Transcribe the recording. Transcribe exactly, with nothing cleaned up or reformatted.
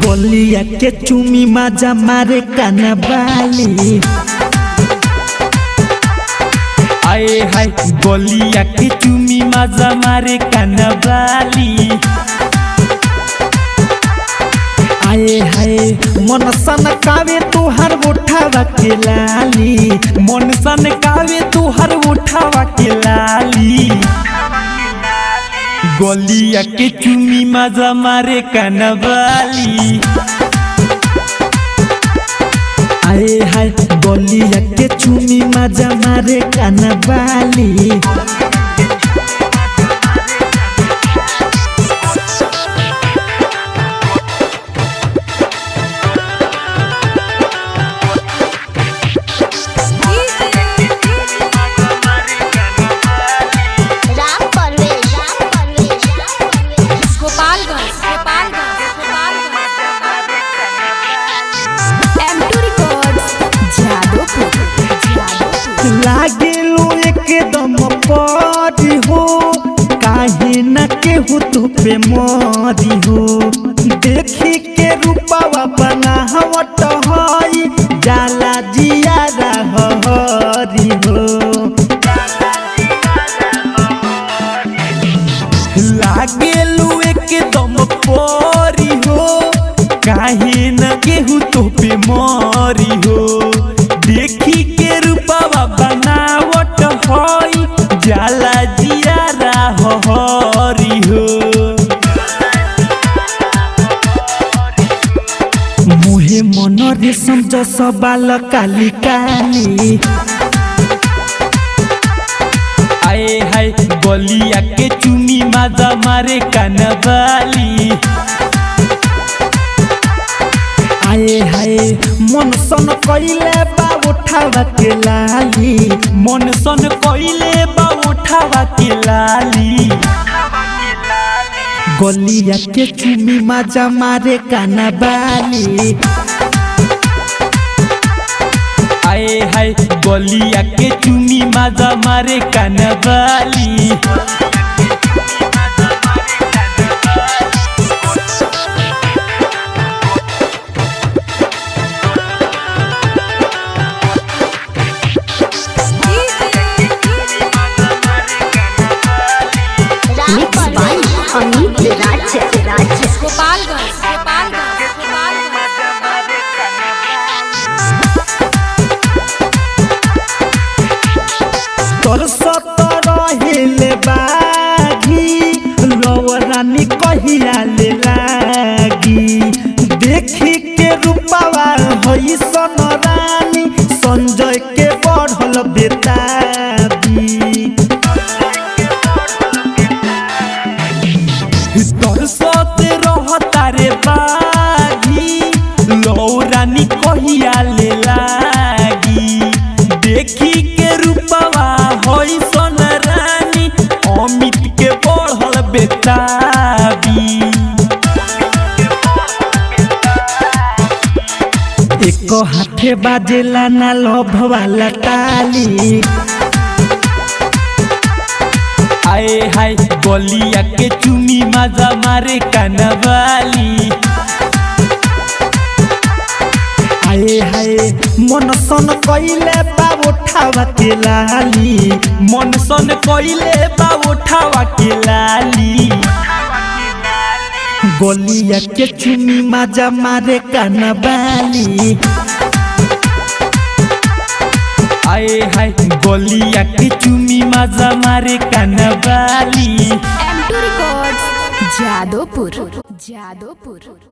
बोलिया के चुमी माजा मारे कानवाली आए हाय बोलिया के चुमी माजा मारे कानवाली आए हाय मन सन कावे तुहार उठावा के लाली मन सन कावे तुहार उठावा के लाली गोलिया के चुमी मजा मारे कानवाली आए हाय गोलिया के चुमी मजा मारे कानवाली केहू तू पे मोरी हो देखी के रूपवा बनावट होई जाला जिया रहरी हो लागे लुए के दम पोरी हो काहे न केहू तू पे मोरी हो देखी के रूपवा बनावट होई जाला जिया रह मुहे मन रेशम जसो बाल काली काली आए हाय बोलिया के चुमी माजा मारे कानवाली आए हाय मन सन कइले बा उठावा के लाली मन सन कइले बा उठावा के लाली गोलिया के चुमी मजा मारे कानवाली आए हाय गोलिया के चुमी मजा मारे कानवाली रानी कहिया ले लागी देखी के रूपवा होई सन रानी संजय के बढ़ल बेताबी दर्शत रहता रे बागी लौ रानी कहिया ले लागी देखी के रूपवा होई सन रानी अमित के बढ़ल बेताबी एको हाथे बाजेला ना लोभ वाला ताली आए हाय बोलिया के चुमी मजा मारे कानवाली आए हाय मन सन कइले बा उठावा के लाली मन सन कइले बा उठावा के लाली गोलिया के चुमी मजा मारे कानवाली आए हाय गोलिया के चुमी मजा मारे कानवाली। M two records Jadopur Jadopur.